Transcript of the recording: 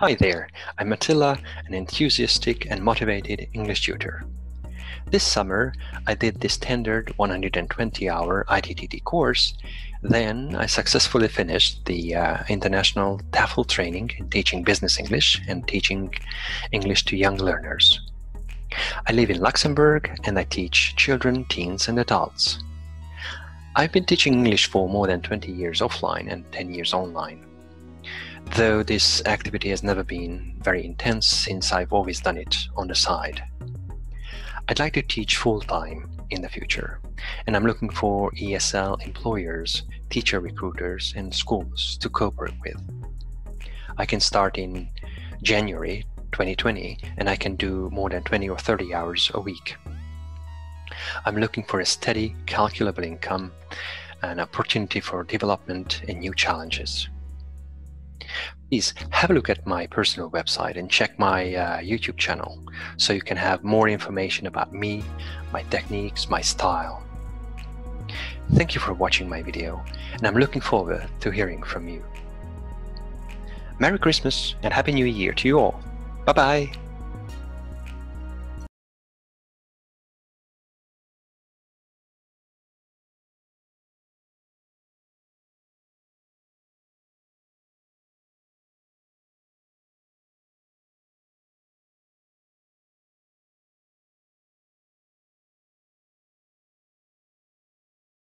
Hi there, I'm Attila, an enthusiastic and motivated English tutor. This summer, I did the standard 120-hour ITTT course. Then I successfully finished the International TEFL training in teaching business English and teaching English to young learners. I live in Luxembourg and I teach children, teens and adults. I've been teaching English for more than 20 years offline and 10 years online. Though this activity has never been very intense since I've always done it on the side. I'd like to teach full-time in the future, and I'm looking for ESL employers, teacher recruiters and schools to cooperate with. I can start in January 2020 and I can do more than 20 or 30 hours a week. I'm looking for a steady, calculable income, an opportunity for development and new challenges. Please have a look at my personal website and check my YouTube channel so you can have more information about me, my techniques, my style. Thank you for watching my video, and I'm looking forward to hearing from you. Merry Christmas and Happy New Year to you all. Bye-bye.